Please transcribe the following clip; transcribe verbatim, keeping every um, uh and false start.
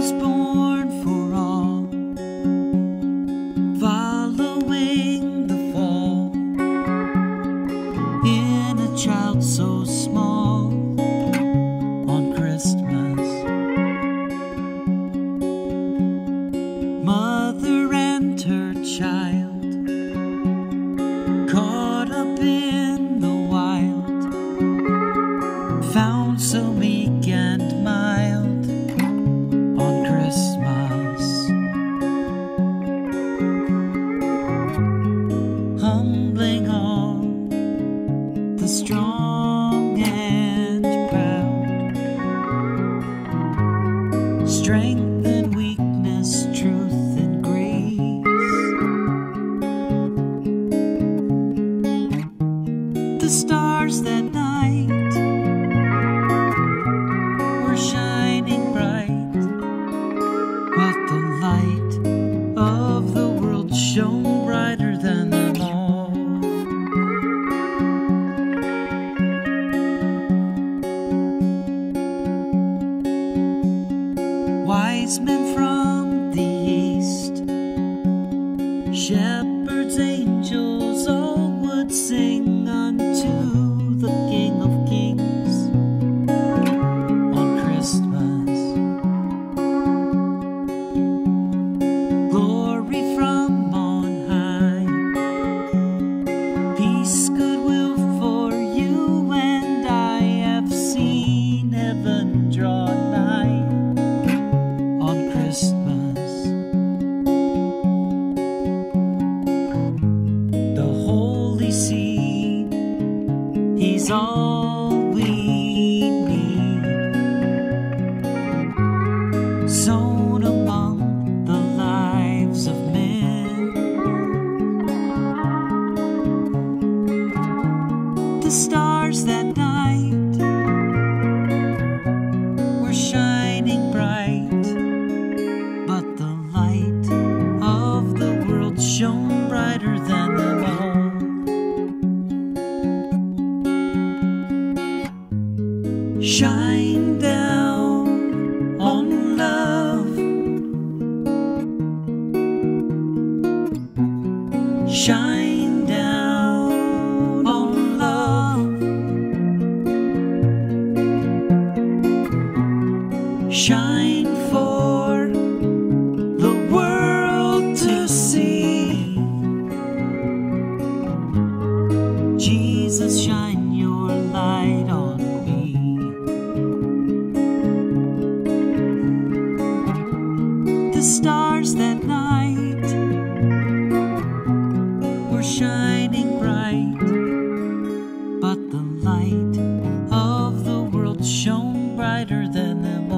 was born for all, following the fall, in a child so small, on Christmas. Mother and her child, caught up in the wild, found so meek and mild. Humbling all the strong and proud, strength and weakness, truth and grace. The stars that night were shining bright, but the light of the world shone brighter than the wise men from the east, shepherds, angels, all would sing unto the King of Kings on Christmas. Glory from on high, peace, goodwill for you and I, have seen heaven draw nigh. Christmas, the Holy Seed, He's all we need, sown among the lives of men. The stars that night were shining bright, but the light of the world shone brighter than them all. Shine down on love, shine down on love, shine for Jesus, shine your light on me. The stars that night were shining bright, but the light of the world shone brighter than them.